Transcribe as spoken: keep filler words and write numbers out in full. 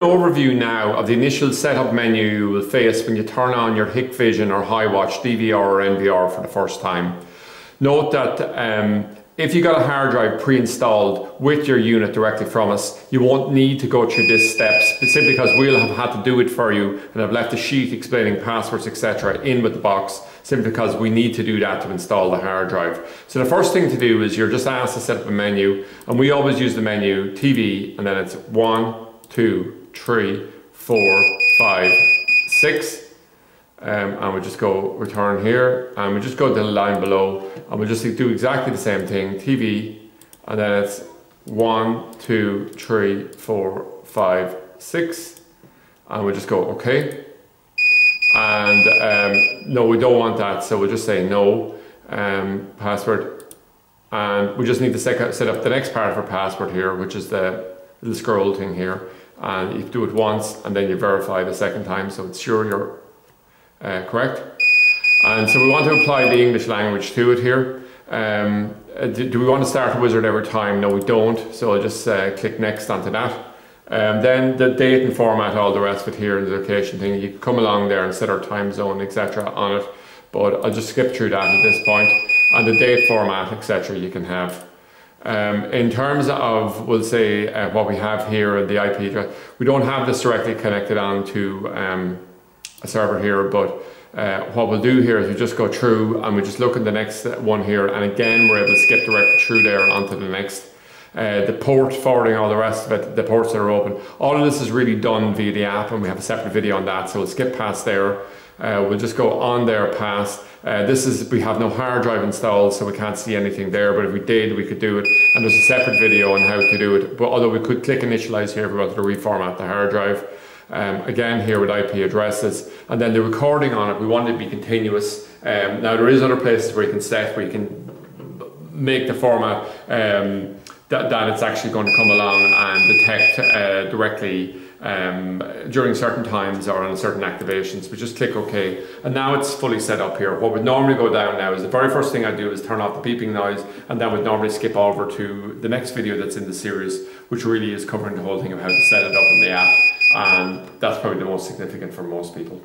Overview now of the initial setup menu you will face when you turn on your Hikvision or Hi-Watch D V R or N V R for the first time. Note that um, if you got a hard drive pre-installed with your unit directly from us, you won't need to go through this step simply because we'll have had to do it for you and have left a sheet explaining passwords et cetera in with the box simply because we need to do that to install the hard drive. So the first thing to do is you're just asked to set up a menu, and we always use the menu T V and then it's one, two, three, four, five, six, um, and we just go return here, and we just go to the line below, and we just do exactly the same thing, T V, and then it's one, two, three, four, five, six, and we just go okay. And um, no, we don't want that, so we'll just say no, um, password, and we just need to set up the next part of our password here, which is the little scroll thing here. And you do it once and then you verify the second time so it's sure you're uh, correct. And so we want to apply the English language to it here. Um, do, do we want to start a wizard every time? No, we don't. So I'll just uh, click next onto that. Um, then the date and format, all the rest of it here, and the location thing, you can come along there and set our time zone, et cetera on it. But I'll just skip through that at this point. And the date format, et cetera you can have. Um, in terms of, we'll say, uh, what we have here, the I P address, we don't have this directly connected on to um, a server here, but uh, what we'll do here is we just go through and we just look at the next one here, and again we're able to skip directly through there onto the next. Uh, the port forwarding, all the rest of it, the ports that are open, all of this is really done via the app, and we have a separate video on that, so we'll skip past there. Uh, we'll just go on there past. Uh, this is, we have no hard drive installed, so we can't see anything there, but if we did, we could do it. And there's a separate video on how to do it, but although we could click initialize here if we wanted to reformat the hard drive. Um, again here with I P addresses, and then the recording on it, we want it to be continuous. Um, now there is other places where you can set, where you can make the format um, that, that it's actually going to come along and detect uh, directly Um, during certain times or on certain activations. We just click OK, and now it's fully set up here. What would normally go down now is the very first thing I do is turn off the beeping noise, and that would normally skip over to the next video that's in the series, which really is covering the whole thing of how to set it up in the app, and that's probably the most significant for most people.